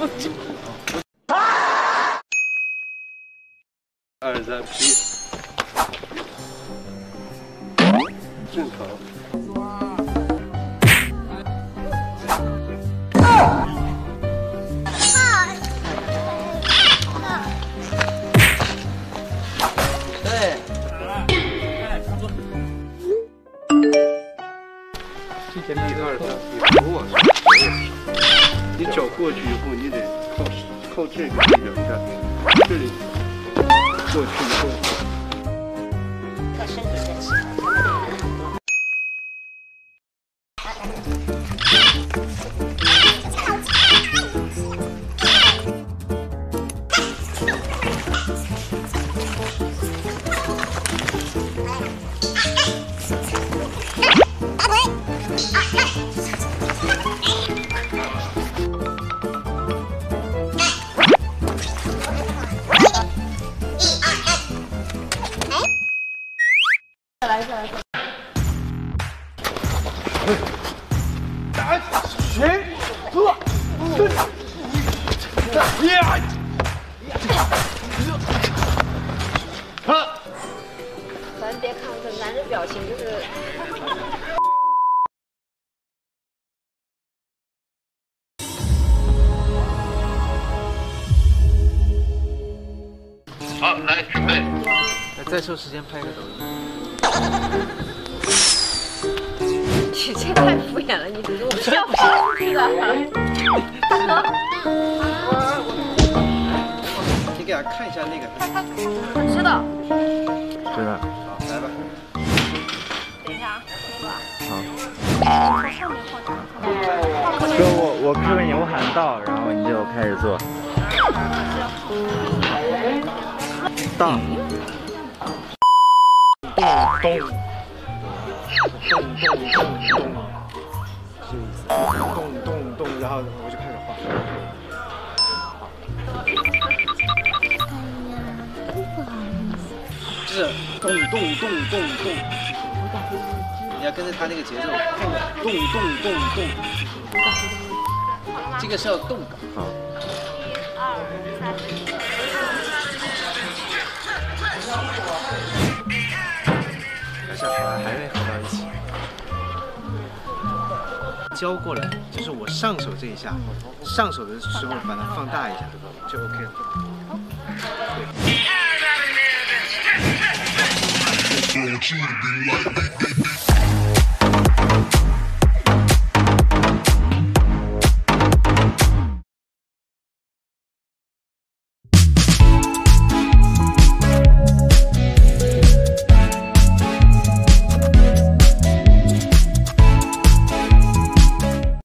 23批，正常。对。之前1、2、3，我，你脚过去以后，你得靠这个力量下，这里。 过去以后，靠身体在吃。咱别看这男人表情，就是。好，来准备。再抽时间拍个抖音。你这太敷衍了，你我们要不要去的？大哥。你给俺看一下那个。我知道。知道。 来吧，等一下啊，好。哥，我 Q 你，我喊到，然后你就开始做。到。咚咚咚咚咚咚，然后我就开始画。 动动动动动，你要跟着他那个节奏，动动动动，这个是要动的。好。两小孩还没合到一起。交过来，就是我上手这一下，上手的时候把它放大一下，就 OK 了。对。 I want you to be like